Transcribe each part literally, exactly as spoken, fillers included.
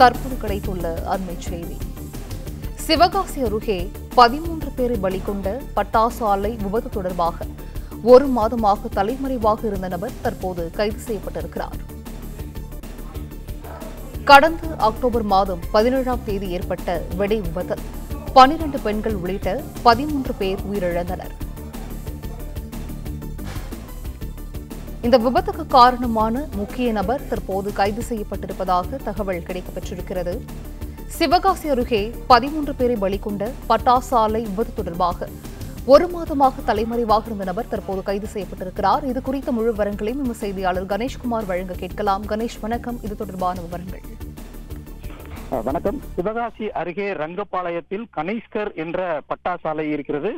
தற்போது கிடைத்துள்ள அண்மைச் செய்தி. சிவகாசி அருகே பதிமூன்று பேரை பலி கொண்ட பட்டாசு ஆலை விபத்து தொடர்பாக ஒரு மாதமாக தலைமறைவாக இருந்த நபர் தற்போது கைது செய்யப்பட்டிருக்கிறார். கடந்த அக்டோபர் மாதம் பதினேழாம் தேதி ஏற்பட்ட வெடி விபத்தில் பனிரண்டு பெண்கள் உள்ளிட்ட பதிமூன்று பேர் உயிரிழந்தனர். இந்த விபத்துக்கு காரணமான முக்கிய நபர் தற்போது கைது செய்யப்பட்டிருப்பதாக தகவல் கிடைக்கப்பெற்றிருக்கிறது. சிவகாசி அருகே பதிமூன்று பேரை பலி கொண்ட பட்டாசு ஆலை விபத்து தொடர்பாக ஒரு மாதமாக தலைமறைவாக இருந்த நபர் தற்போது கைது செய்யப்பட்டிருக்கிறார். இது குறித்த முழு விவரங்களையும் நம்ம செய்தியாளர் கணேஷ்குமார் வழங்க கேட்கலாம். கணேஷ், வணக்கம். இது தொடர்பான விவரங்கள். வணக்கம். சிவகாசி அருகே ரங்கபாளையத்தில் கணேஷ்கர் என்ற பட்டாசாலை இருக்கிறது.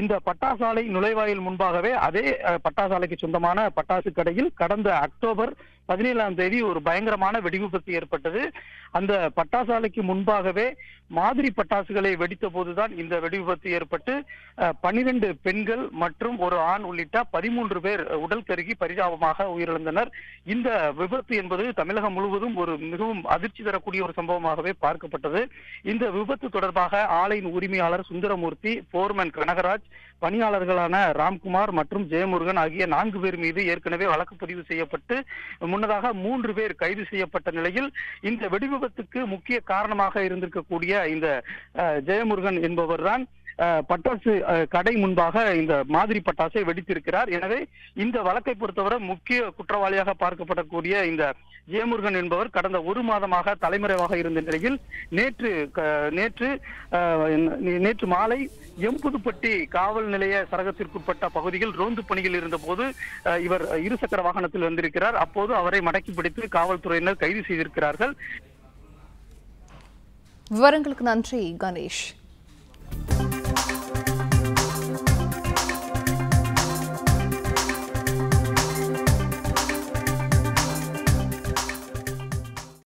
இந்த பட்டாசாலை நுழைவாயில் முன்பாகவே அதே பட்டாசாலைக்கு சொந்தமான பட்டாசு கடையில் கடந்த அக்டோபர் பதினேழாம் தேதி ஒரு பயங்கரமான வெடிவிபத்து ஏற்பட்டது. அந்த பட்டாசாலைக்கு முன்பாகவே மாதிரி பட்டாசுகளை வெடித்த போதுதான் இந்த வெடிவிபத்து ஏற்பட்டு பனிரெண்டு பெண்கள் மற்றும் ஒரு ஆண் உள்ளிட்ட பதிமூன்று பேர் உடல் கருகி பரிதாபமாக உயிரிழந்தனர். இந்த விபத்து என்பது தமிழகம் முழுவதும் ஒரு மிகவும் அதிர்ச்சி தரக்கூடிய ஒரு சம்பவமாகவே பார்க்கப்பட்டது. இந்த விபத்து தொடர்பாக ஆலையின் உரிமையாளர் சுந்தரமூர்த்தி, போர்மேன் கனகராஜ், பணியாளர்களான ராம்குமார் மற்றும் ஜெயமுருகன் ஆகிய நான்கு பேர் மீது ஏற்கனவே வழக்கு பதிவு செய்யப்பட்டு முன்னதாக மூன்று பேர் கைது செய்யப்பட்ட நிலையில் இந்த வெடிவிபத்துக்கு முக்கிய காரணமாக இருந்திருக்கக்கூடிய இந்த ஜெயமுருகன் என்பவர் தான் பட்டாசு கடை முன்பாக இந்த மாதிரி பட்டாசை வெடித்திருக்கிறார். எனவே இந்த வழக்கை பொறுத்தவரை முக்கிய குற்றவாளியாக பார்க்கப்படக்கூடிய இந்த ஜெயமுருகன் என்பவர் கடந்த ஒரு மாதமாக தலைமறைவாக இருந்த நிலையில் நேற்று நேற்று நேற்று மாலை எம்புதுப்பட்டி காவல் நிலைய சரகத்திற்குட்பட்ட பகுதியில் ரோந்து பணியில் இருந்த போது இவர் இருசக்கர வாகனத்தில் வந்திருக்கிறார். அப்போது அவரை மடக்கி பிடித்து காவல்துறையினர் கைது செய்திருக்கிறார்கள். விவரங்களுக்கு நன்றி கணேஷ்.